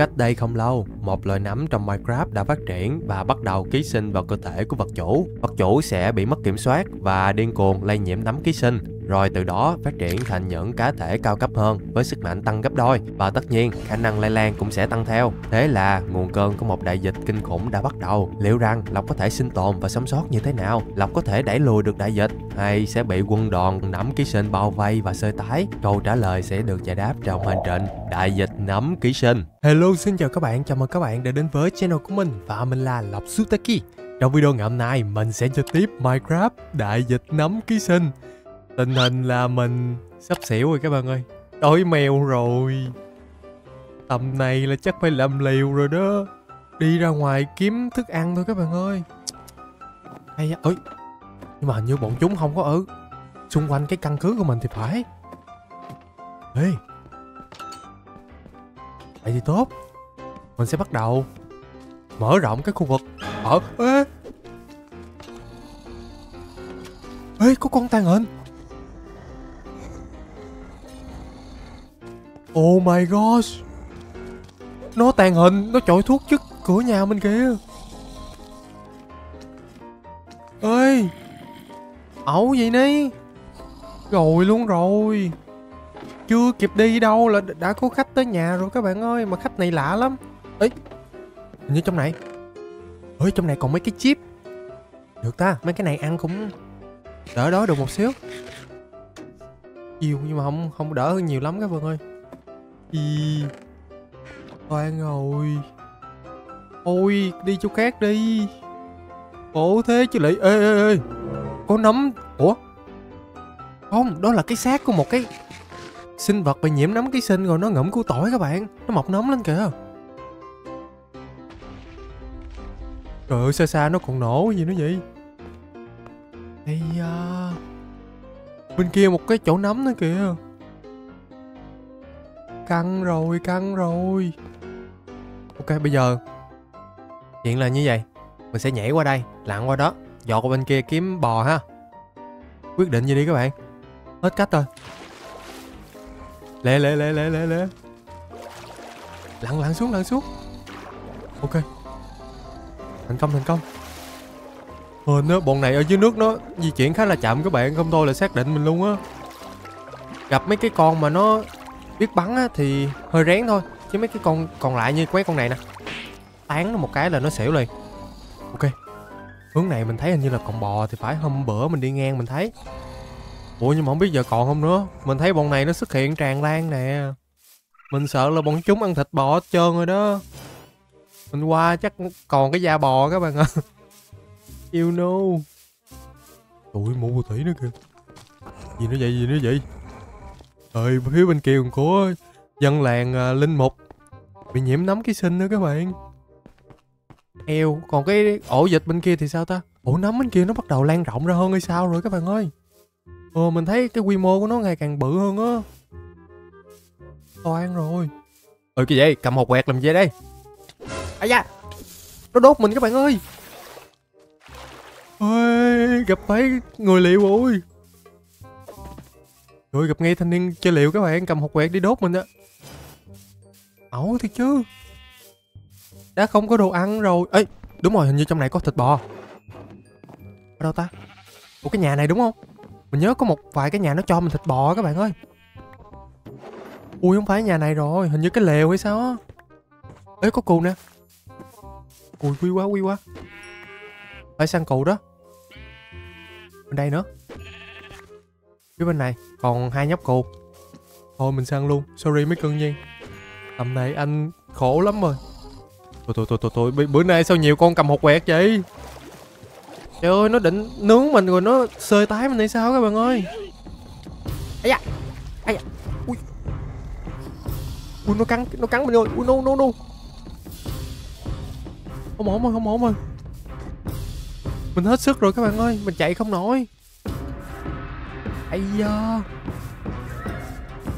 Cách đây không lâu, một loại nấm trong Minecraft đã phát triển và bắt đầu ký sinh vào cơ thể của vật chủ. Vật chủ sẽ bị mất kiểm soát và điên cuồng lây nhiễm nấm ký sinh, rồi từ đó phát triển thành những cá thể cao cấp hơn với sức mạnh tăng gấp đôi, và tất nhiên khả năng lây lan cũng sẽ tăng theo. Thế là nguồn cơn của một đại dịch kinh khủng đã bắt đầu. Liệu rằng Lộc có thể sinh tồn và sống sót như thế nào? Lộc có thể đẩy lùi được đại dịch hay sẽ bị quân đoàn nấm ký sinh bao vây và sơi tái? Câu trả lời sẽ được giải đáp trong hành trình đại dịch nấm ký sinh. Hello, xin chào các bạn, chào mừng các bạn đã đến với channel của mình và mình là Lộc Sutaki. Trong video ngày hôm nay mình sẽ chơi tiếp Minecraft đại dịch nấm ký sinh. Tình hình là mình sắp xỉu rồi các bạn ơi. Đói mèo rồi. Tầm này là chắc phải làm liều rồi đó. Đi ra ngoài kiếm thức ăn thôi các bạn ơi. Hay ơi. Nhưng mà hình như bọn chúng không có ở xung quanh cái căn cứ của mình thì phải. Ê, vậy thì tốt. Mình sẽ bắt đầu mở rộng cái khu vực ở. Ê, ê, có con tàng hình. Oh my gosh, nó tàng hình, nó chọi thuốc trước cửa nhà mình kìa. Ê, ẩu vậy ní. Rồi luôn rồi. Chưa kịp đi đâu là đã có khách tới nhà rồi các bạn ơi. Mà khách này lạ lắm. Ê, hình như trong này. Ê, trong này còn mấy cái chip. Được ta, mấy cái này ăn cũng đỡ đói được một xíu. Nhiều nhưng mà không đỡ hơn nhiều lắm các bạn ơi. Ý, toan rồi. Ôi, đi chỗ khác đi. Khổ thế chứ lại. Ê, có nấm. Ủa, không, đó là cái xác của một cái sinh vật bị nhiễm nấm ký sinh rồi. Nó ngậm củ tỏi các bạn. Nó mọc nấm lên kìa. Trời ơi, xa xa nó còn nổ gì nữa vậy. Ây da. Bên kia một cái chỗ nấm nữa kìa. Căng rồi, căng rồi. Ok, bây giờ chuyện là như vậy. Mình sẽ nhảy qua đây, lặn qua đó, dọt qua bên kia kiếm bò ha. Quyết định gì đi các bạn. Hết cách rồi. Lẹ. Lặn xuống. Ok. Thành công. Hên á, bọn này ở dưới nước nó di chuyển khá là chậm các bạn. Không thôi là xác định mình luôn á. Gặp mấy cái con mà nó biết bắn á, thì hơi rén thôi. Chứ mấy cái con còn lại như mấy con này nè, tán nó một cái là nó xỉu liền. Ok. Hướng này mình thấy hình như là còn bò thì phải. Hôm bữa mình đi ngang mình thấy. Ủa nhưng mà không biết giờ còn không nữa. Mình thấy bọn này nó xuất hiện tràn lan nè. Mình sợ là bọn chúng ăn thịt bò hết trơn rồi đó. Mình qua chắc còn cái da bò các bạn ạ. You know. Tụi mụ phù thủy nữa kìa. Gì nữa vậy. Trời, phía bên kia còn có dân làng linh mục bị nhiễm nấm ký sinh nữa các bạn. Eo, còn cái ổ dịch bên kia thì sao ta? Ổ nấm bên kia nó bắt đầu lan rộng ra hơn hay sao rồi các bạn ơi. Mình thấy cái quy mô của nó ngày càng bự hơn á. Toan rồi. Kìa vậy, cầm hột quẹt làm gì đây? À da, nó đốt mình các bạn ơi. Ôi, gặp mấy người liệu rồi. Rồi gặp ngay thanh niên chơi liệu các bạn, cầm hột quẹt đi đốt mình á. Ẩu thiệt chứ. Đã không có đồ ăn rồi. Ê, đúng rồi, hình như trong này có thịt bò. Ở đâu ta? Ủa, cái nhà này đúng không? Mình nhớ có một vài cái nhà nó cho mình thịt bò các bạn ơi. Ui, không phải nhà này rồi, hình như cái lều hay sao á. Ê, có cừu nè. Cùi quy quá. Phải săn cừu đó. Bên đây nữa. Phía bên này còn hai nhóc cừu. Thôi mình săn luôn. Sorry mấy cưng nhiên. Tầm này anh khổ lắm rồi. Thôi, bữa nay sao nhiều con cầm hột quẹt vậy? Trời ơi, nó định nướng mình rồi nó sơi tái mình hay sao các bạn ơi. Ây da. Ui, nó cắn mình rồi. Ui, no. Không ổn rồi. Mình hết sức rồi các bạn ơi, mình chạy không nổi. Ây da.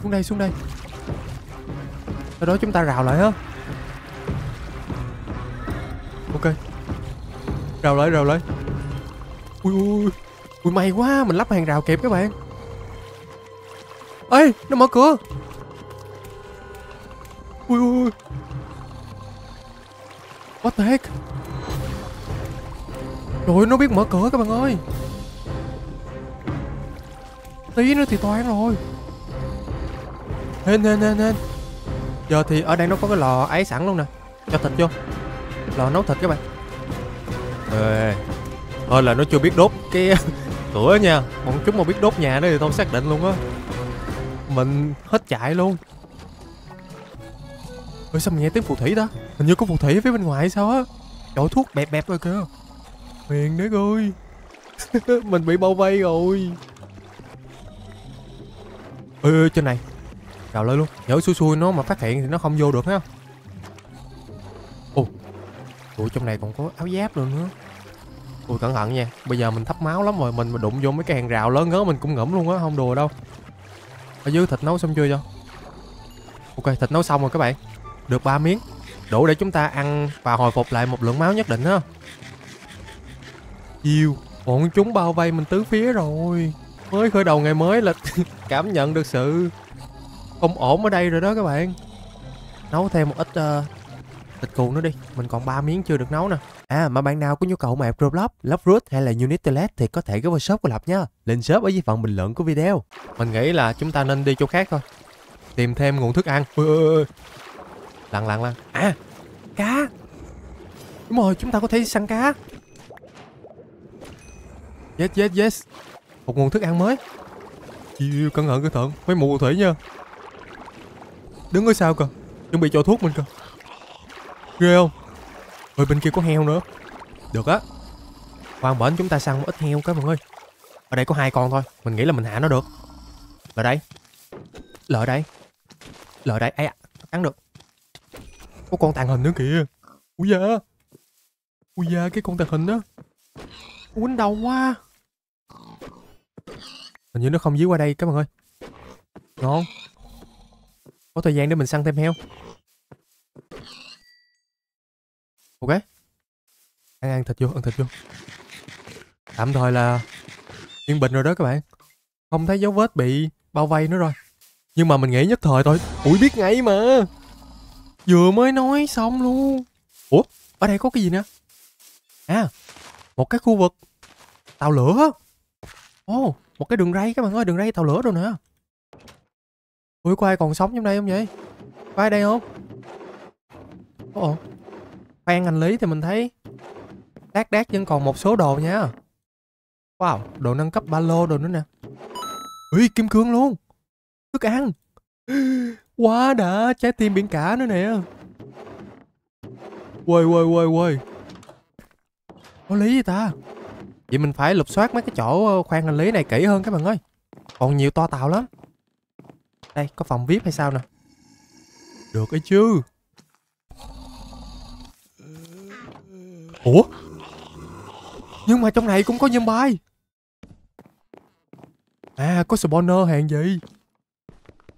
Xuống đây. Sau đó chúng ta rào lại hết. Ok. Rào lại. Ui, may quá, mình lắp hàng rào kịp các bạn. Ê, nó mở cửa. Ui. What the heck? Trời ơi, nó biết mở cửa các bạn ơi. Tí nữa thì toán rồi. Hên hên hên hên. Giờ thì ở đây nó có cái lò ấy sẵn luôn nè. Cho thịt vô. Lò nấu thịt các bạn. Ê, thôi là nó chưa biết đốt cái cửa nha. Bọn chúng mà biết đốt nhà nữa thì thôi xác định luôn á. Mình hết chạy luôn. Ôi sao mình nghe tiếng phù thủy đó. Hình như có phù thủy ở phía bên ngoài hay sao á. Trời, thuốc bẹp bẹp rồi kìa. Miền đấy ơi. Mình bị bao vây rồi. Ê, trên này cào lên luôn. Nhớ xui xui nó mà phát hiện thì nó không vô được ha. Ồ, ủa trong này còn có áo giáp nữa nữa. Ôi cẩn thận nha. Bây giờ mình thấp máu lắm rồi. Mình mà đụng vô mấy cái hàng rào lớn ngớ mình cũng ngủm luôn á. Không đùa đâu. Ở dưới thịt nấu xong chưa vậy? Ok, thịt nấu xong rồi các bạn. Được 3 miếng. Đủ để chúng ta ăn và hồi phục lại một lượng máu nhất định ha. Chiêu. Bọn chúng bao vây mình tứ phía rồi. Mới khởi đầu ngày mới là cảm nhận được sự không ổn ở đây rồi đó các bạn. Nấu thêm một ít thịt cừu nữa đi. Mình còn 3 miếng chưa được nấu nè. À mà bạn nào có nhu cầu map Roblox, Love Root hay là Unitelet thì có thể ghé vào shop của Lập nha. Link shop ở dưới phần bình luận của video. Mình nghĩ là chúng ta nên đi chỗ khác thôi. Tìm thêm nguồn thức ăn. Lặng lặng lặng. À, cá. Đúng rồi, chúng ta có thể săn cá. Yes yes yes. Một nguồn thức ăn mới. Chiêu, cẩn thận, mấy mụ thủy nha. Đứng ở sau kìa, chuẩn bị cho thuốc mình kìa. Ghê không? Ôi bên kia có heo nữa. Được á. Khoan bển chúng ta săn một ít heo các bạn ơi. Ở đây có 2 con thôi, mình nghĩ là mình hạ nó được. Lại đây. Lại đây. Lại đây. Ấy à, cắn được. Có con tàng hình nữa kìa. Ui da. Ui da, cái con tàng hình đó. Quýnh đầu quá. Hình như nó không dí qua đây các bạn ơi. Ngon. Có thời gian để mình săn thêm heo. Ok. Ăn thịt vô, ăn thịt vô. Tạm thời là yên bình rồi đó các bạn. Không thấy dấu vết bị bao vây nữa rồi. Nhưng mà mình nghĩ nhất thời thôi. Ủi biết ngay mà. Vừa mới nói xong luôn. Ủa, ở đây có cái gì nữa? À, một cái khu vực tàu lửa. Ồ, oh, một cái đường ray các bạn ơi, đường ray tàu lửa rồi nè. Ủa, có ai còn sống trong đây không vậy? Có ai đây không? Ồ, khoan hành lý thì mình thấy đát đát vẫn còn một số đồ nha. Wow, đồ nâng cấp ba lô đồ nữa nè. Ui, kim cương luôn. Thức ăn. Quá đã, trái tim biển cả nữa nè. Quay quay quay quay. Có lý gì ta? Vậy mình phải lục soát mấy cái chỗ khoan hành lý này kỹ hơn các bạn ơi. Còn nhiều toa tàu lắm. Đây, có phòng VIP hay sao nè. Được ấy chứ. Ủa? Nhưng mà trong này cũng có zombie. À, có spawner hàng gì.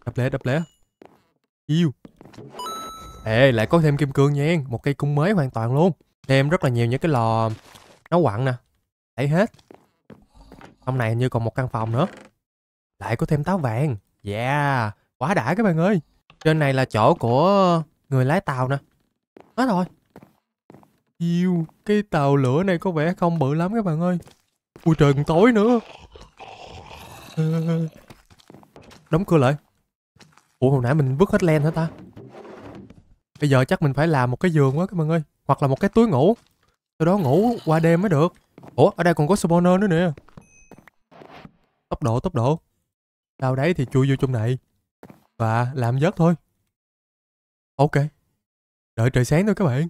Đập lẹ, đập lẹ. Yêu. Ê, lại có thêm kim cương nha. Một cây cung mới hoàn toàn luôn. Thêm rất là nhiều những cái lò nấu quặng nè. Lấy hết. Trong này hình như còn một căn phòng nữa. Lại có thêm táo vàng. Yeah, quá đã các bạn ơi. Trên này là chỗ của người lái tàu nè. Hết rồi. Yêu, cái tàu lửa này có vẻ không bự lắm các bạn ơi. Ui trời còn tối nữa. Đóng cửa lại. Ủa hồi nãy mình vứt hết len hả ta? Bây giờ chắc mình phải làm một cái giường quá các bạn ơi. Hoặc là một cái túi ngủ. Sau đó ngủ qua đêm mới được. Ủa ở đây còn có spawner nữa nè. Tốc độ tốc độ. Sau đấy thì chui vô trong này và làm giấc thôi. Ok. Đợi trời sáng thôi các bạn.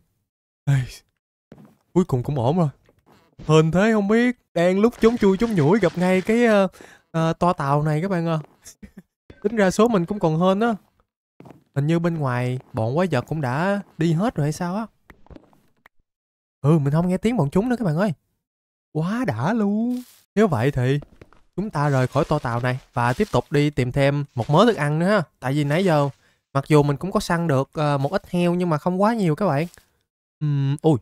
Hey, cuối cùng cũng ổn rồi. Hên thế không biết. Đang lúc chống chui chống nhủi gặp ngay cái toa tàu này các bạn ạ. Tính ra số mình cũng còn hên á. Hình như bên ngoài bọn quái vật cũng đã đi hết rồi hay sao á. Ừ mình không nghe tiếng bọn chúng nữa các bạn ơi. Quá đã luôn. Nếu vậy thì chúng ta rời khỏi toa tàu này và tiếp tục đi tìm thêm một mớ thức ăn nữa ha. Tại vì nãy giờ mặc dù mình cũng có săn được một ít heo nhưng mà không quá nhiều các bạn. Ui,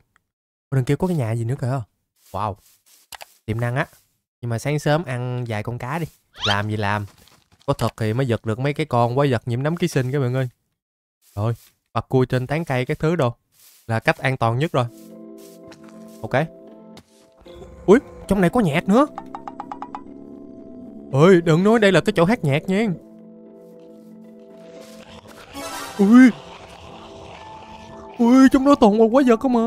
đằng kia có cái nhà gì nữa kìa. Wow, tiềm năng á. Nhưng mà sáng sớm ăn vài con cá đi. Làm gì làm. Có thật thì mới giật được mấy cái con quái vật nhiễm nấm ký sinh các bạn ơi. Rồi, bật cua trên tán cây cái thứ đồ. là cách an toàn nhất rồi. Ok. Ui, trong này có nhạc nữa. Ôi, đừng nói đây là cái chỗ hát nhạc nha. Ui. Ui, trong đó toàn là quái vật cơ mà.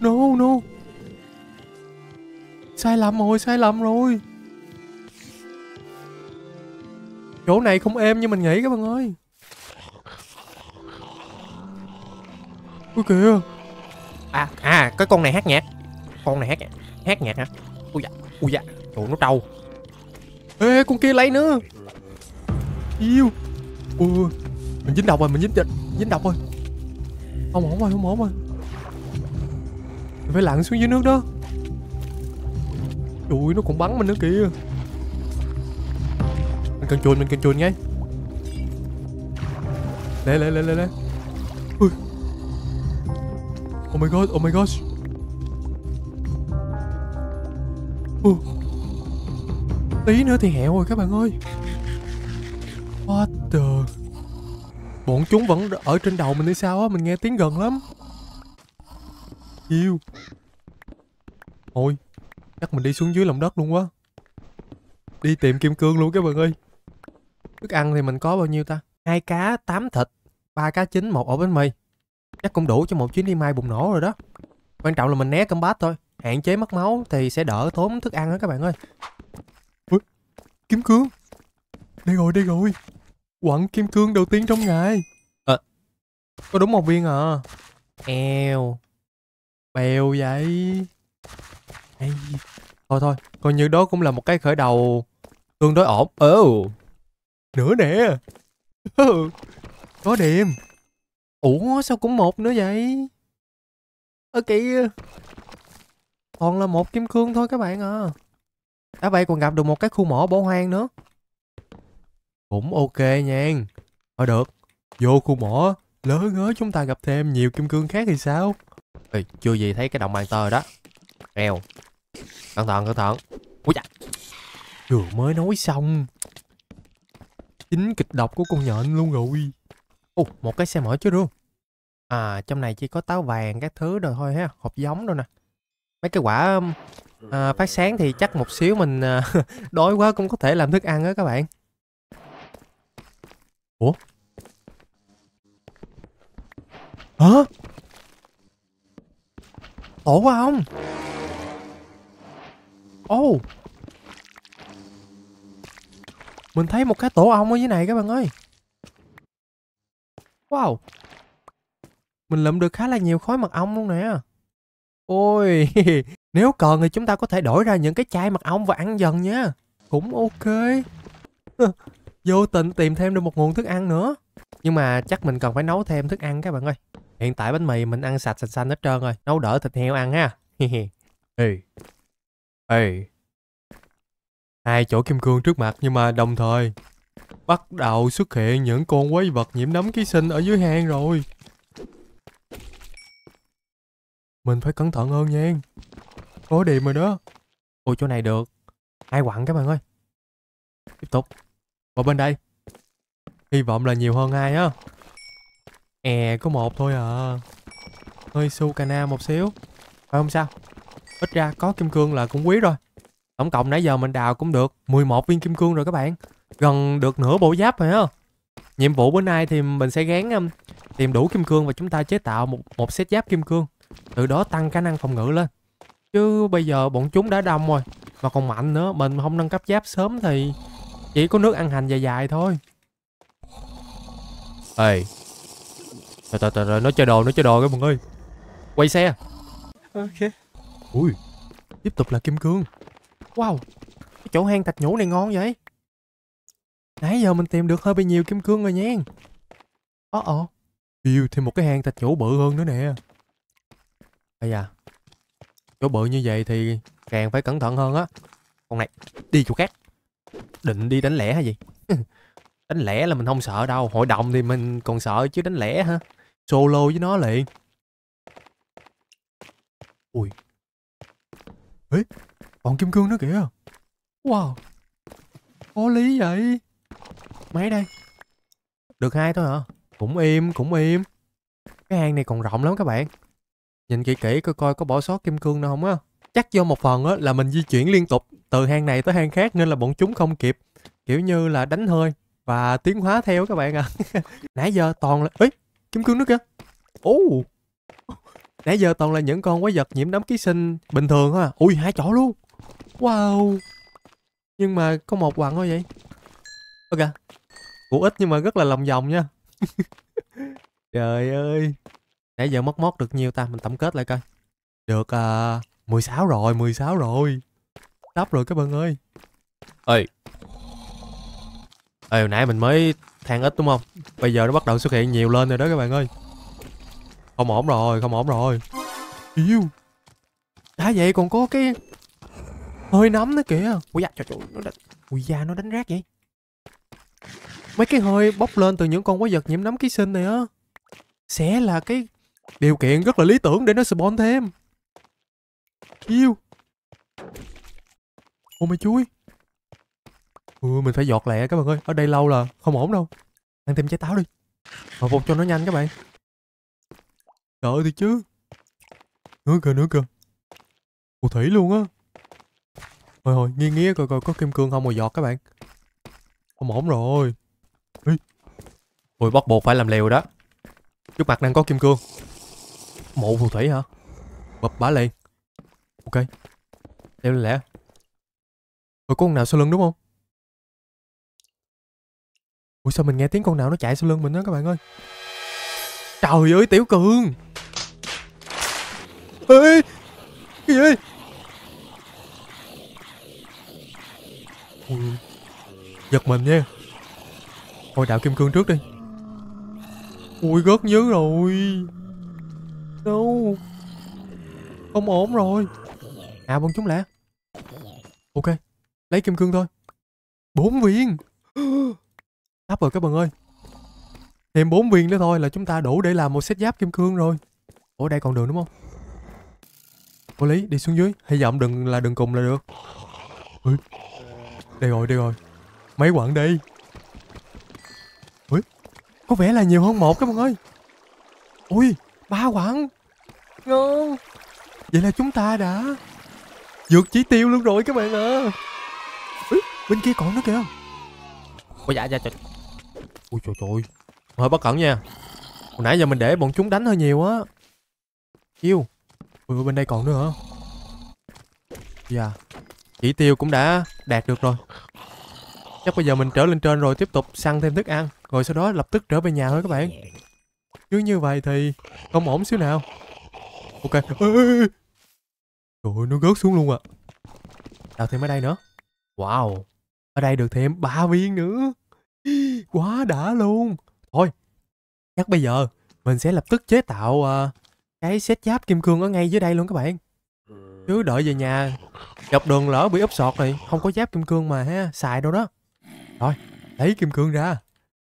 No, no. Sai lầm rồi, sai lầm rồi. Chỗ này không êm như mình nghĩ các bạn ơi. Ui kìa. À, à, cái con này hát nhạc. Con này hát nhạc hả? Ui dạ, ui dạ. Trời, nó trâu. Ê, con kia lấy nữa. Yêu. Ui, mình dính độc rồi, mình dính độc rồi. Không ổn rồi, không ổn rồi. Mình phải lặn xuống dưới nước đó. Ui, nó còn bắn mình nữa kìa. Mình cần chuồn ngay. Lê, lê, lê, lê, lê. Ui. Oh my god, oh my god. Tí nữa thì hẹo rồi các bạn ơi. What the. Bọn chúng vẫn ở trên đầu mình hay sao á, mình nghe tiếng gần lắm. Yêu. Ôi, chắc mình đi xuống dưới lòng đất luôn quá. Đi tìm kim cương luôn các bạn ơi. Thức ăn thì mình có bao nhiêu ta? 2 cá, 8 thịt, 3 cá chín, 1 ổ bánh mì. Chắc cũng đủ cho một chuyến đi mai bùng nổ rồi đó. Quan trọng là mình né combat thôi. Hạn chế mất máu thì sẽ đỡ tốn thức ăn đó các bạn ơi. Ui, kim cương. Đây rồi, đây rồi. Quặng kim cương đầu tiên trong ngày. Ờ, có đúng 1 viên à. Eo. Bèo vậy. Ê. Thôi thôi, coi như đó cũng là một cái khởi đầu tương đối ổn. Oh. Nữa nè. Oh. Có điểm. Ủa sao cũng 1 nữa vậy? Ở kìa. Còn là 1 kim cương thôi các bạn à. Đã vậy còn gặp được một cái khu mỏ bỏ hoang nữa. Cũng ok nha. Thôi được. Vô khu mỏ, lỡ ngớ chúng ta gặp thêm nhiều kim cương khác thì sao? Ê, chưa gì thấy cái động bàn tờ đó. Eo. Cẩn thận ui dạ. Vừa mới nói xong. Chính kịch độc của con nhện luôn rồi. Ồ, một cái xe mở chứ luôn. À, trong này chỉ có táo vàng các thứ rồi thôi ha. Hộp giống đâu nè. Mấy cái quả phát sáng thì chắc một xíu mình đói quá cũng có thể làm thức ăn á các bạn. Ủa? Hả? Tổ quá không? Ồ, oh. Mình thấy một cái tổ ong ở dưới này các bạn ơi. Wow. Mình lượm được khá là nhiều khối mật ong luôn nè. Ôi. Nếu cần thì chúng ta có thể đổi ra những cái chai mật ong và ăn dần nha. Cũng ok. Vô tình tìm thêm được một nguồn thức ăn nữa. Nhưng mà chắc mình cần phải nấu thêm thức ăn các bạn ơi. Hiện tại bánh mì mình ăn sạch sành xanh hết trơn rồi. Nấu đỡ thịt heo ăn ha. Ê. Ê. 2 chỗ kim cương trước mặt nhưng mà đồng thời bắt đầu xuất hiện những con quái vật nhiễm nấm ký sinh ở dưới hang rồi. Mình phải cẩn thận hơn nha. Có điểm rồi đó. Ôi chỗ này được. 2 quặng các bạn ơi. Tiếp tục. Và bên đây. Hy vọng là nhiều hơn 2 á. È có 1 thôi à. Hơi Sukana một xíu. Phải không sao? Ít ra có kim cương là cũng quý rồi. Tổng cộng nãy giờ mình đào cũng được 11 viên kim cương rồi các bạn. Gần được nửa bộ giáp rồi á. Nhiệm vụ bữa nay thì mình sẽ gán tìm đủ kim cương và chúng ta chế tạo một set giáp kim cương. Từ đó tăng khả năng phòng ngự lên. Chứ bây giờ bọn chúng đã đông rồi mà còn mạnh nữa. Mình không nâng cấp giáp sớm thì chỉ có nước ăn hành dài dài thôi. Ê. Trời trời, nó chơi đồ các bạn ơi. Quay xe. Ok. Ui, tiếp tục là kim cương. Wow, cái chỗ hang thạch nhũ này ngon vậy. Nãy giờ mình tìm được hơi bị nhiều kim cương rồi nha. Ồ. Yêu, thêm một cái hang thạch nhũ bự hơn nữa nè. Ây da. Chỗ bự như vậy thì càng phải cẩn thận hơn á. Con này, đi chỗ khác. Định đi đánh lẻ hay gì? Đánh lẻ là mình không sợ đâu. Hội đồng thì mình còn sợ chứ đánh lẻ hả? Solo với nó liền. Ui. Ê, bọn kim cương nó kìa. Wow. Có lý vậy. Mấy đây. Được 2 thôi hả? Cũng im, cũng im. Cái hang này còn rộng lắm các bạn. Nhìn kỹ kỹ coi coi có bỏ sót kim cương đâu không á. Chắc do một phần á là mình di chuyển liên tục từ hang này tới hang khác nên là bọn chúng không kịp kiểu như là đánh hơi và tiến hóa theo các bạn ạ. À. Nãy giờ toàn là ấy kim cương nữa kìa. Oh. Nãy giờ toàn là những con quái vật nhiễm đám ký sinh bình thường ha. Ui hai chỗ luôn. Wow. Nhưng mà có một quặng thôi vậy. Ok. Cũng ít nhưng mà rất là lòng vòng nha. Trời ơi. Nãy giờ mất mót được nhiêu ta, mình tổng kết lại coi. Được 16 rồi, 16 rồi. Sắp rồi các bạn ơi. Ê. Ê, hồi nãy mình mới than ít đúng không? Bây giờ nó bắt đầu xuất hiện nhiều lên rồi đó các bạn ơi. Không ổn rồi, không ổn rồi. Yêu. Đã vậy còn có cái hơi nấm nữa kìa. Ui da, trời ơi, ui da nó đánh rác vậy. Mấy cái hơi bốc lên từ những con quái vật nhiễm nấm ký sinh này á sẽ là cái điều kiện rất là lý tưởng để nó spawn thêm. Yêu. Ô mày chuối. Ừ, mình phải giọt lẹ các bạn ơi. Ở đây lâu là không ổn đâu. Ăn tìm trái táo đi. Hồi phục cho nó nhanh các bạn. Trời ơi thì chứ. Nữa kìa. Phù thủy luôn á. Thôi hồi, nghiêng nghĩa coi coi có kim cương không rồi giọt các bạn. Không ổn rồi. Ê. Ui bắt buộc phải làm liều đó. Trước mặt đang có kim cương. Mộ phù thủy hả? Bập bả liền. Ok. Theo lên lẹ. Ủa có con nào sau lưng đúng không? Ủa sao mình nghe tiếng con nào nó chạy sau lưng mình đó các bạn ơi. Trời ơi Tiểu Cường. Ê. Cái gì? Ui. Giật mình nha. Thôi đạo kim cương trước đi. Ui gớt nhớ rồi. No. Không ổn rồi. À bọn chúng lạ. Ok. Lấy kim cương thôi. 4 viên. Sắp rồi các bạn ơi. Thêm 4 viên nữa thôi là chúng ta đủ để làm một set giáp kim cương rồi. Ủa đây còn đường đúng không? Có lý đi xuống dưới. Hy vọng đừng là đường cùng là được. Ui. Đây rồi đây rồi. Mấy quặng đi. Ui. Có vẻ là nhiều hơn một các bạn ơi. Ui 3 quặng. Ngon. Vậy là chúng ta đã vượt chỉ tiêu luôn rồi các bạn ạ. Ui. Bên kia còn nữa kìa. Ôi dạ dạ trời. Ui trời trời. Hơi bất cẩn nha. Hồi nãy giờ mình để bọn chúng đánh hơi nhiều á. Yêu. Ui bên đây còn nữa hả? Dạ. Chỉ tiêu cũng đã đạt được rồi. Chắc bây giờ mình trở lên trên rồi tiếp tục săn thêm thức ăn. Rồi sau đó lập tức trở về nhà thôi các bạn. Chứ như vậy thì không ổn xíu nào. Ok. Ê, ê, ê. Trời ơi nó gớt xuống luôn à. Đào thêm ở đây nữa. Wow. Ở đây được thêm 3 viên nữa. Quá đã luôn. Thôi, chắc bây giờ mình sẽ lập tức chế tạo cái set giáp kim cương ở ngay dưới đây luôn các bạn. Chứ đợi về nhà, dọc đường lỡ bị úp sọt này, không có giáp kim cương mà ha, xài đâu đó. Rồi, lấy kim cương ra.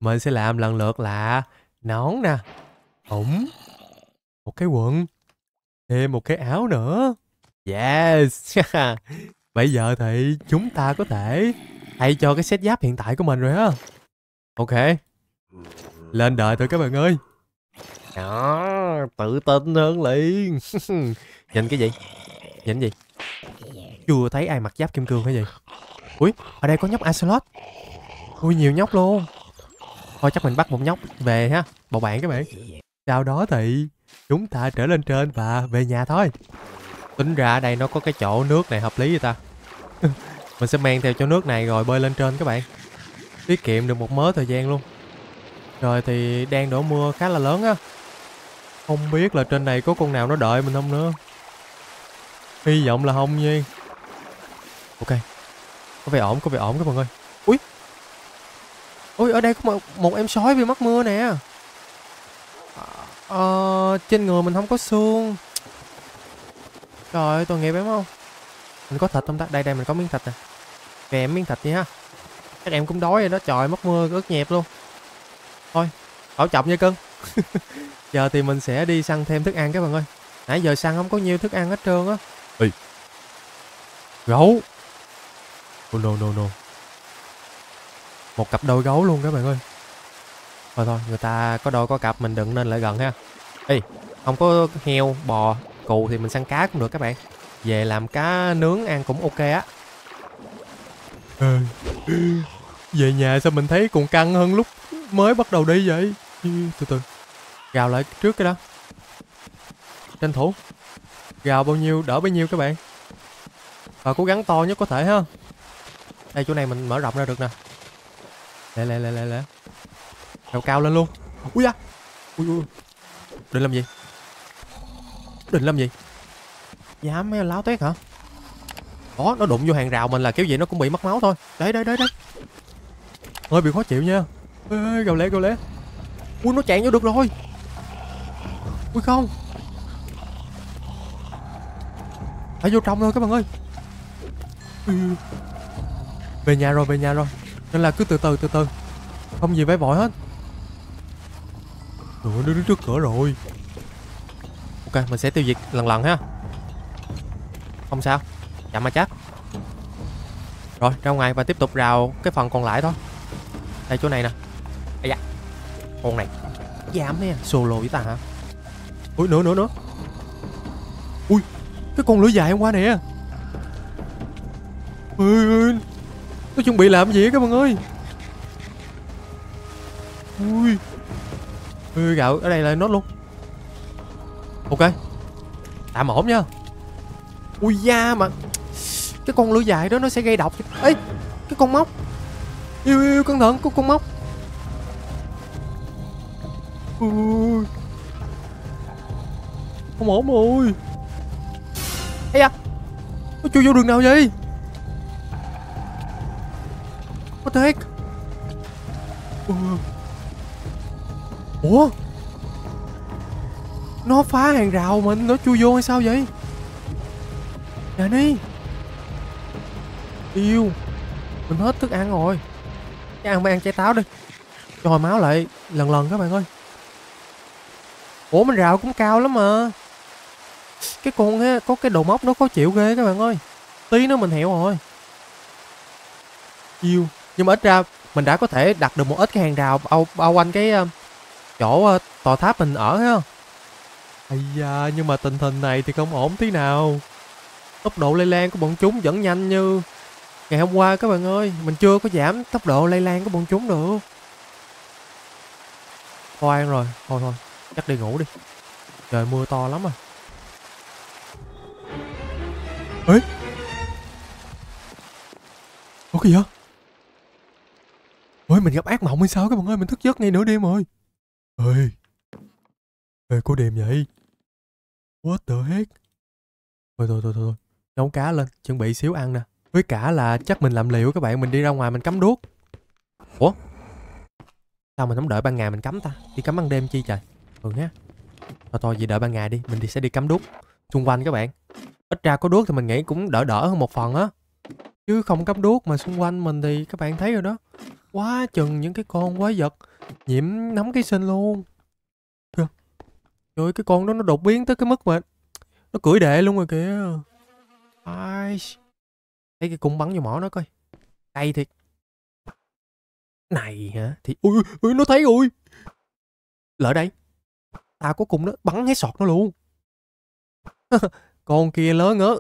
Mình sẽ làm lần lượt là nón nè, ủng, một cái quần, thêm một cái áo nữa. Yes! Bây giờ thì chúng ta có thể thay cho cái set giáp hiện tại của mình rồi ha. Ok. Lên đời thôi các bạn ơi. Đó, tự tin hơn liền. Nhìn cái gì? Nhìn gì? Chưa thấy ai mặc giáp kim cương hay gì. Ui, ở đây có nhóc Axolot. Ui, nhiều nhóc luôn. Thôi chắc mình bắt một nhóc về ha, bầu bạn các bạn. Sau đó thì chúng ta trở lên trên và về nhà thôi. Tính ra ở đây nó có cái chỗ nước này hợp lý vậy ta. Mình sẽ mang theo chỗ nước này rồi bơi lên trên các bạn. Tiết kiệm được một mớ thời gian luôn. Rồi thì đang đổ mưa khá là lớn á. Không biết là trên này có con nào nó đợi mình không nữa. Hy vọng là không nha. Ok. Có vẻ ổn các bạn ơi. Ui. Ui ở đây có một em sói bị mắc mưa nè. Trên người mình không có xương. Trời ơi tội nghiệp em không. Mình có thịt không ta? Đây đây mình có miếng thịt nè. Về em miếng thịt nha ha. Các em cũng đói rồi đó. Trời mắc mưa ướt nhẹp luôn. Thôi, bảo trọng nha cưng. Giờ thì mình sẽ đi săn thêm thức ăn các bạn ơi. Nãy giờ săn không có nhiều thức ăn hết trơn á. Ê. Gấu. Oh no no no. Một cặp đôi gấu luôn các bạn ơi. Thôi thôi, người ta có đôi có cặp mình đừng nên lại gần ha. Ê, không có heo, bò, cừu thì mình săn cá cũng được các bạn. Về làm cá nướng ăn cũng ok á. Về nhà sao mình thấy còn căng hơn lúc mới bắt đầu đi vậy? Từ từ. Gào lại trước cái đó. Tranh thủ. Gào bao nhiêu đỡ bấy nhiêu các bạn. Và cố gắng to nhất có thể ha. Đây chỗ này mình mở rộng ra được nè. Lẹ. Gào cao lên luôn. Ui da. Ui. Định làm gì? Dám mấy láo tuyết hả? Đó, nó đụng vô hàng rào mình là kiểu gì nó cũng bị mất máu thôi. Đấy. Hơi bị khó chịu nha. Ê, gào lẹ. Ui, nó chạy vô được rồi. Ui không. Phải vô trong thôi các bạn ơi. Ui. Về nhà rồi. Nên là cứ từ từ. Không gì phải vội hết. Nó đứng trước cửa rồi. Ok, mình sẽ tiêu diệt lần ha. Không sao, chậm mà chắc. Rồi, ra ngoài và tiếp tục rào cái phần còn lại thôi. Đây chỗ này nè. Ây da. Con này dám đấy à, solo với ta hả? Ui, nữa. Ui, cái con lưỡi dài hôm qua nè. Ui, nó chuẩn bị làm gì á các bạn ơi. Ui, gạo ở đây là nốt luôn. Ok, tạm ổn nha. Ui da mà. Cái con lưỡi dài đó nó sẽ gây độc. Ê, cái con móc. Yêu, cẩn thận của con móc. Ui. Không ổn rồi. Ê da. Nó chui vô đường nào vậy? What the heck? Ủa? Nó phá hàng rào mình, nó chui vô hay sao vậy? Nè đi. Yêu. Mình hết thức ăn rồi. Cái ăn mới ăn trái táo đi. Cho hồi máu lại lần các bạn ơi. Ủa mình rào cũng cao lắm mà. Cái con á, có cái đầu móc nó khó chịu ghê các bạn ơi. Tí nữa mình hiểu rồi. Yêu. Nhưng mà ít ra mình đã có thể đặt được một ít cái hàng rào bao quanh cái chỗ tòa tháp mình ở ha. Ây da, nhưng mà tình hình này thì không ổn tí nào. Tốc độ lây lan của bọn chúng vẫn nhanh như ngày hôm qua các bạn ơi. Mình chưa có giảm tốc độ lây lan của bọn chúng được. Thôi ăn rồi, thôi, chắc đi ngủ đi. Trời mưa to lắm rồi. Ê? Ủa cái gì vậy? Ôi mình gặp ác mộng hay sao các bạn ơi, mình thức giấc ngay nửa đêm rồi. Ê, cô đêm vậy? What the heck? Thôi. Nấu cá lên, chuẩn bị xíu ăn nè. Với cả là chắc mình làm liệu các bạn, mình đi ra ngoài mình cắm đuốc. Ủa? Sao mình không đợi ban ngày mình cắm ta? Đi cắm ban đêm chi trời? Ừ nhá. Thôi vậy đợi ban ngày đi, mình sẽ đi cắm đuốc xung quanh các bạn. Ít ra có đuốc thì mình nghĩ cũng đỡ hơn một phần á. Chứ không cắm đuốc mà xung quanh mình thì các bạn thấy rồi đó. Quá chừng những cái con quái vật nhiễm nấm ký sinh luôn. Trời ơi, cái con đó nó đột biến tới cái mức mà nó cưỡi đệ luôn rồi kìa. Ai thấy cái cung bắn vô mỏ nó coi. Cay thiệt. Này hả? Thì ui nó thấy rồi. Lỡ đây. Tao có cung nó bắn hết sọt nó luôn. Con kia lớn ngớ.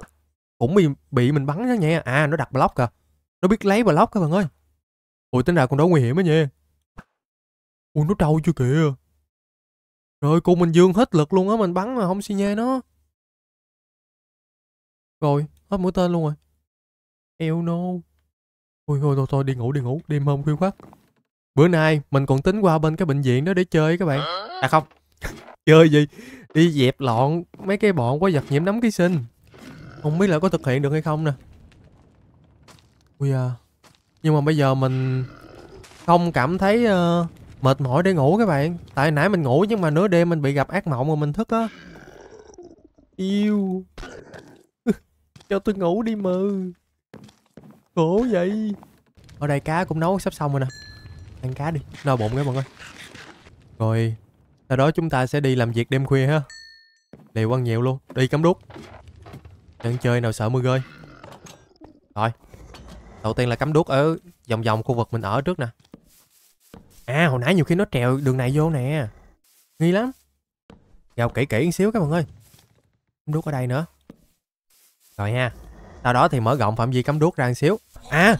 Cũng bị mình bắn đó nha. À nó đặt block kìa. Nó biết lấy block các bạn ơi. Ui tính ra con đó nguy hiểm á nha. Ui nó trâu chưa kìa. Rồi cô mình dương hết lực luôn á, mình bắn mà không xi nhê nó. Rồi, hết mũi tên luôn rồi. Eo no. Ôi thôi đi ngủ, đêm hôm khuya khoắt. Bữa nay mình còn tính qua bên cái bệnh viện đó để chơi các bạn. À không. Chơi gì? Đi dẹp lọn mấy cái bọn quái vật nhiễm nấm ký sinh. Không biết là có thực hiện được hay không nè. Ui à. Nhưng mà bây giờ mình không cảm thấy mệt mỏi để ngủ các bạn. Tại nãy mình ngủ nhưng mà nửa đêm mình bị gặp ác mộng mà mình thức á. Yêu. Cho tôi ngủ đi mà. Khổ vậy. Ở đây cá cũng nấu sắp xong rồi nè. Ăn cá đi, no bụng các bạn ơi. Rồi sau đó chúng ta sẽ đi làm việc đêm khuya ha. Liều ăn nhiều luôn. Đi cắm đuốc. Đang chơi nào sợ mưa rơi. Rồi. Đầu tiên là cắm đuốc ở vòng khu vực mình ở trước nè. À hồi nãy nhiều khi nó trèo đường này vô nè. Nghi lắm. Vào kỹ kỹ một xíu các bạn ơi. Cắm đuốc ở đây nữa. Rồi ha. Sau đó thì mở rộng phạm vi cắm đuốc ra một xíu. À,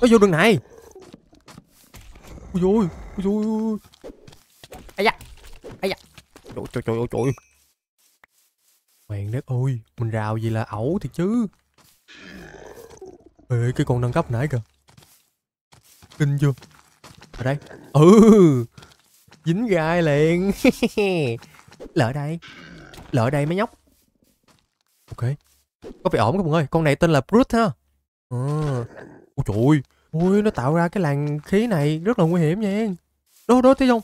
nó vô đường này. Ôi dồi, ôi dồi. Ây da, ây da. Trời trời trời trời. Mẹ đất ơi, mình rào gì là ẩu thiệt chứ. Ê, cái con nâng cấp nãy kìa. Kinh chưa. Ở đây. Ừ. Dính gai liền. Lỡ đây. Lỡ đây mấy nhóc. Ok. Có vẻ ổn các bạn ơi. Con này tên là Brute ha. À. Ôi trời ơi. Ôi, nó tạo ra cái làn khí này rất là nguy hiểm nha. Đó, đó thấy không?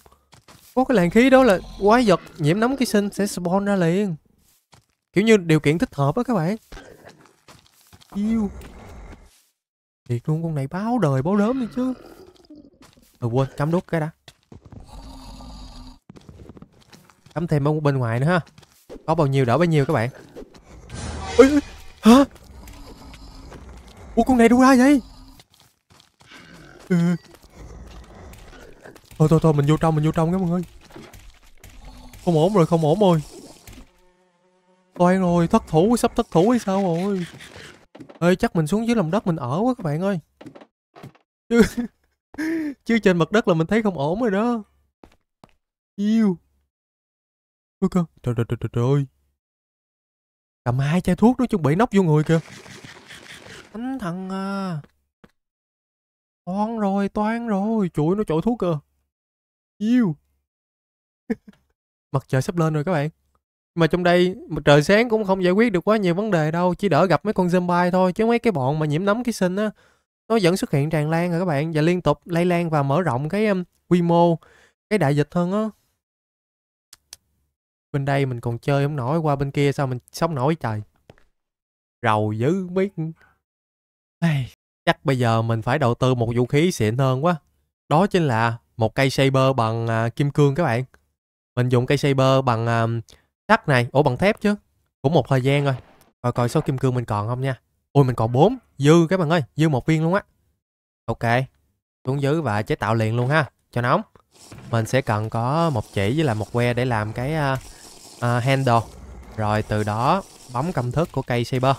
Có cái làn khí đó là quái vật nhiễm nấm ký sinh sẽ spawn ra liền. Kiểu như điều kiện thích hợp á các bạn. Yêu. Thiệt luôn, con này báo đời báo đớm đi chứ. Ừ quên, cắm đốt cái đã. Cắm thêm ở bên ngoài nữa ha. Có bao nhiêu đỡ bấy nhiêu các bạn. Ê, hả? Ủa con này đâu ra vậy? Ừ. Thôi thôi thôi, mình vô trong các bạn ơi. Không ổn rồi, không ổn rồi. Toàn rồi, thất thủ, sắp thất thủ hay sao rồi. Ê, chắc mình xuống dưới lòng đất mình ở quá các bạn ơi. Chứ trên mặt đất là mình thấy không ổn rồi đó. Yêu. Ôi cơ, trời trời trời trời. Cầm hai chai thuốc nó chuẩn bị nóc vô người kìa. Thánh thần à. Toan rồi, chuỗi nó trội thuốc kìa. Yêu. Mặt trời sắp lên rồi các bạn. Mà trong đây mặt trời sáng cũng không giải quyết được quá nhiều vấn đề đâu. Chỉ đỡ gặp mấy con zombie thôi. Chứ mấy cái bọn mà nhiễm nấm ký sinh á, nó vẫn xuất hiện tràn lan rồi các bạn. Và liên tục lây lan và mở rộng cái quy mô, cái đại dịch hơn á. Bên đây mình còn chơi không nổi, qua bên kia sao mình sống nổi trời. Rầu dữ biết. Ai, chắc bây giờ mình phải đầu tư một vũ khí xịn hơn quá. Đó chính là một cây saber bằng kim cương các bạn. Mình dùng cây saber bằng sắt này, ủa bằng thép chứ. Cũng một thời gian rồi. Coi coi số kim cương mình còn không nha. Ôi mình còn 4, dư các bạn ơi, dư 1 viên luôn á. Ok, xuống dưới và chế tạo liền luôn ha, cho nóng. Mình sẽ cần có một chỉ với lại một que để làm cái handle. Rồi từ đó bấm công thức của cây saber.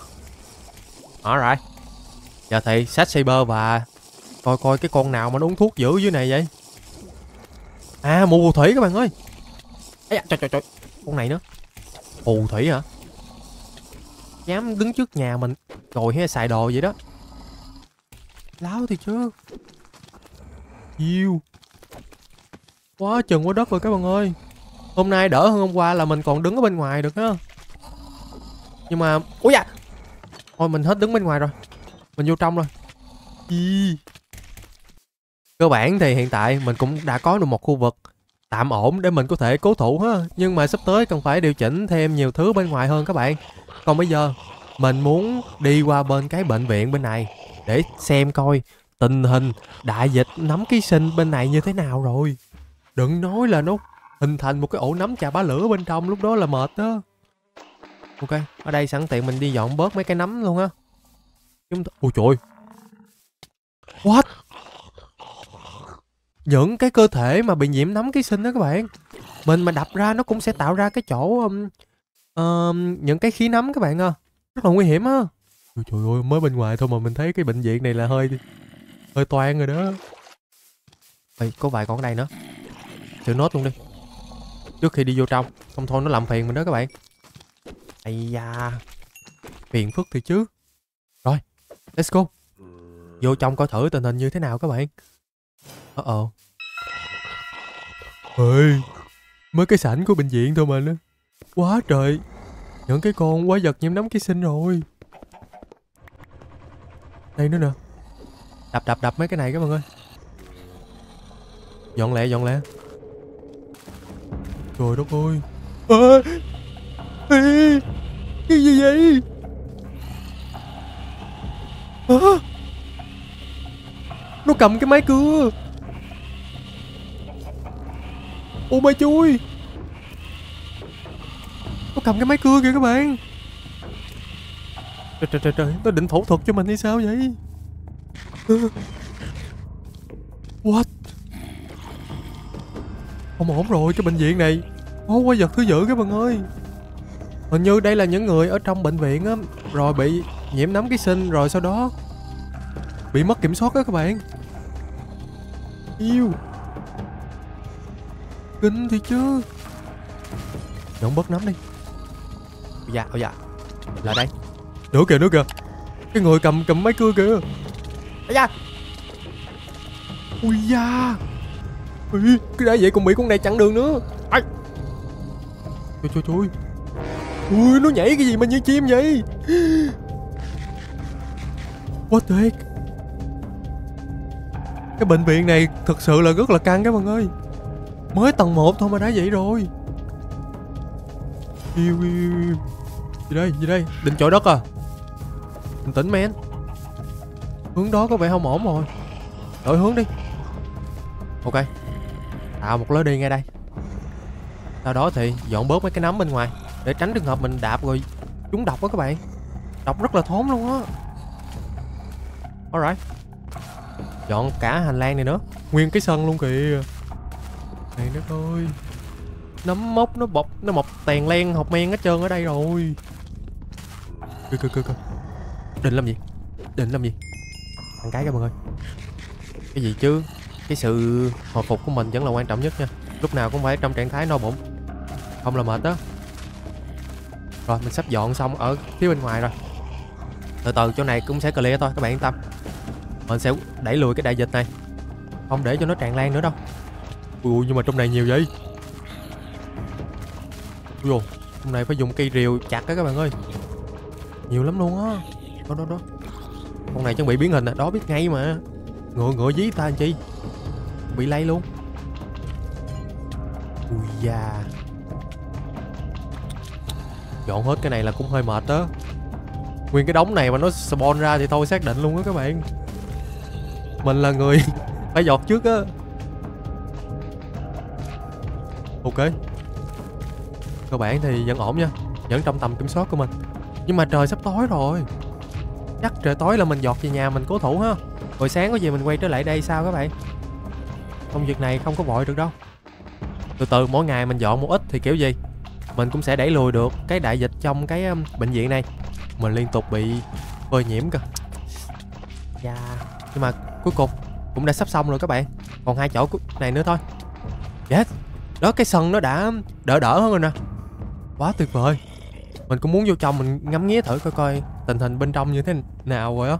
Alright. Giờ thì xách saber và coi coi cái con nào mà nó uống thuốc dữ dưới này vậy. À mụ phù thủy các bạn ơi. Ây da, trời trời trời. Con này nữa. Phù thủy hả? Dám đứng trước nhà mình rồi hay xài đồ vậy đó. Láo thì chứ. Yêu. Quá chừng quá đất rồi các bạn ơi. Hôm nay đỡ hơn hôm qua là mình còn đứng ở bên ngoài được á. Nhưng mà... Úi da. Thôi mình hết đứng bên ngoài rồi. Mình vô trong rồi. Ý. Cơ bản thì hiện tại mình cũng đã có được một khu vực tạm ổn để mình có thể cố thủ ha. Nhưng mà sắp tới cần phải điều chỉnh thêm nhiều thứ bên ngoài hơn các bạn. Còn bây giờ mình muốn đi qua bên cái bệnh viện bên này để xem coi tình hình đại dịch nấm ký sinh bên này như thế nào rồi. Đừng nói là nó hình thành một cái ổ nấm chà bá lửa bên trong, lúc đó là mệt đó. Ok, ở đây sẵn tiện mình đi dọn bớt mấy cái nấm luôn á. Ôi trời. What? Những cái cơ thể mà bị nhiễm nấm ký sinh đó các bạn, mình mà đập ra nó cũng sẽ tạo ra cái chỗ những cái khí nấm các bạn à. Rất là nguy hiểm á. Trời ơi, mới bên ngoài thôi mà mình thấy cái bệnh viện này là hơi toan rồi đó. Ê, có vài con ở đây nữa. Chịu nốt luôn đi, trước khi đi vô trong. Không thôi nó làm phiền mình đó các bạn. Ây da. Phiền phức thì chứ. Rồi, let's go. Vô trong coi thử tình hình như thế nào các bạn. Ồ. Ê, mới cái sảnh của bệnh viện thôi mà nữa. Quá trời. Những cái con quái vật nhiễm nấm ký sinh rồi. Đây nữa nè. Đập mấy cái này các bạn ơi. Dọn lẹ. Trời đất ơi. Ê, cái gì vậy? À, nó cầm cái máy cưa. Ô mày chui. Nó cầm cái máy cưa kìa các bạn. Trời, nó định phẫu thuật cho mình hay sao vậy? What? Không ổn rồi, cái bệnh viện này Ố quái vật thứ dữ các bạn ơi. Hình như đây là những người ở trong bệnh viện á, rồi bị nhiễm nấm ký sinh rồi sau đó bị mất kiểm soát á các bạn. Yêu kinh thì chứ. Đóng bớt nấm đi. Dạ, dạ. Là đây. Nữa kìa cái người cầm máy cưa kìa. Dạ. Ui da. Ui, cái đã vậy còn bị con này chặn đường nữa. Ai. Trời trời trời. Ui, nó nhảy cái gì mà như chim vậy. What the heck. Cái bệnh viện này thật sự là rất là căng các bạn ơi. Mới tầng 1 thôi mà đã vậy rồi. Yêu. Gì đây định chọi đất à. Bình tĩnh men. Hướng đó có vẻ không ổn rồi. Đổi hướng đi. Ok. Tạo một lối đi ngay đây. Sau đó thì dọn bớt mấy cái nấm bên ngoài để tránh trường hợp mình đạp rồi trúng độc á các bạn. Độc rất là thốn luôn á. Alright. Dọn cả hành lang này nữa. Nguyên cái sân luôn kìa. Này đất ơi. Nấm mốc nó mọc tèn len học men hết trơn ở đây rồi. Cơ. Định làm gì? Ăn cái các bạn ơi. Cái gì chứ? Cái sự hồi phục của mình vẫn là quan trọng nhất nha. Lúc nào cũng phải trong trạng thái no bụng, không là mệt đó. Rồi mình sắp dọn xong ở phía bên ngoài rồi. Từ từ chỗ này cũng sẽ clear thôi, các bạn yên tâm. Mình sẽ đẩy lùi cái đại dịch này, không để cho nó tràn lan nữa đâu. Ui, nhưng mà trong này nhiều vậy. Ui, trong này phải dùng cây rìu chặt đó các bạn ơi. Nhiều lắm luôn á. Đó. Con này chuẩn bị biến hình à, đó biết ngay mà. Ngựa dí ta làm chi. Bị lay luôn. Ui da. Dọn hết cái này là cũng hơi mệt đó. Nguyên cái đống này mà nó spawn ra thì thôi xác định luôn á các bạn. Mình là người phải dọn trước á. Ok. Cơ bản thì vẫn ổn nha. Vẫn trong tầm kiểm soát của mình. Nhưng mà trời sắp tối rồi. Chắc trời tối là mình dọt về nhà mình cố thủ ha. Hồi sáng có gì mình quay trở lại đây sao các bạn. Công việc này không có vội được đâu. Từ từ mỗi ngày mình dọn một ít thì kiểu gì mình cũng sẽ đẩy lùi được cái đại dịch trong cái bệnh viện này. Mình liên tục bị phơi nhiễm cơ. Dạ. Nhưng mà cuối cùng cũng đã sắp xong rồi các bạn. Còn hai chỗ này nữa thôi. Yes. Đó cái sân nó đã đỡ hơn rồi nè. Quá tuyệt vời. Mình cũng muốn vô trong mình ngắm nghía thử coi tình hình bên trong như thế nào rồi á.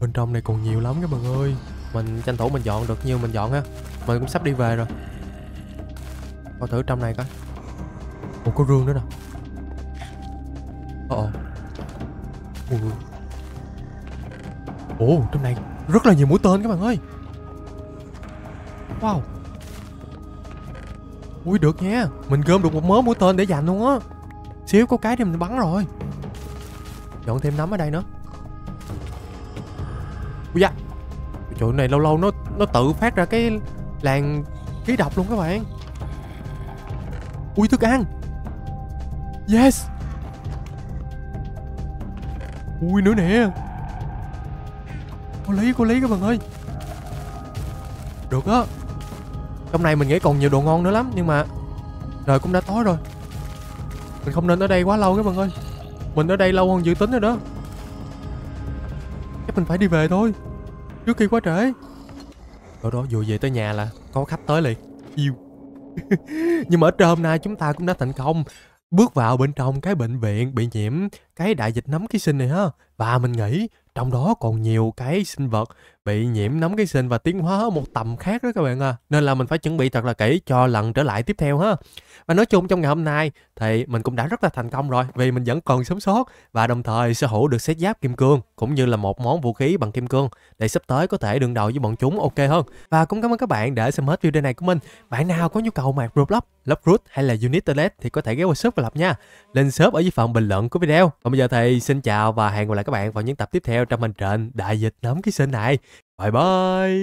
Bên trong này còn nhiều lắm các bạn ơi. Mình tranh thủ mình dọn được nhiêu mình dọn ha. Mình cũng sắp đi về rồi. Coi thử trong này coi. Ủa có rương nữa nè. Ủa trong này rất là nhiều mũi tên các bạn ơi. Wow. Ui được nha. Mình gom được một mớ mũi tên để dành luôn á. Xíu có cái thì mình bắn rồi. Dọn thêm nấm ở đây nữa. Ui da. Trời này lâu lâu nó tự phát ra cái làn khí độc luôn các bạn. Ui thức ăn. Yes. Ui nữa nè. Có lý các bạn ơi. Được á. Trong này mình nghĩ còn nhiều đồ ngon nữa lắm. Nhưng mà trời cũng đã tối rồi. Mình không nên ở đây quá lâu các bạn ơi. Mình ở đây lâu hơn dự tính rồi đó. Chắc mình phải đi về thôi trước khi quá trễ. Đó vừa về tới nhà là có khách tới liền. Yêu. Nhưng mà ở trên hôm nay chúng ta cũng đã thành công bước vào bên trong cái bệnh viện bị nhiễm cái đại dịch nấm ký sinh này ha. Và mình nghĩ trong đó còn nhiều cái sinh vật bị nhiễm nấm ký sinh và tiến hóa ở một tầm khác đó các bạn à. Nên là mình phải chuẩn bị thật là kỹ cho lần trở lại tiếp theo ha. Và nói chung trong ngày hôm nay thì mình cũng đã rất là thành công rồi. Vì mình vẫn còn sống sót và đồng thời sở hữu được set giáp kim cương cũng như là một món vũ khí bằng kim cương để sắp tới có thể đương đầu với bọn chúng ok hơn. Và cũng cảm ơn các bạn đã xem hết video này của mình. Bạn nào có nhu cầu mặc Roblox, Love Root hay là Unit Toilet thì có thể ghé qua shop và lập nha. Link shop ở dưới phần bình luận của video. Còn bây giờ thì xin chào và hẹn gặp lại các bạn vào những tập tiếp theo trong hành trình đại dịch nấm ký sinh này. Bye bye.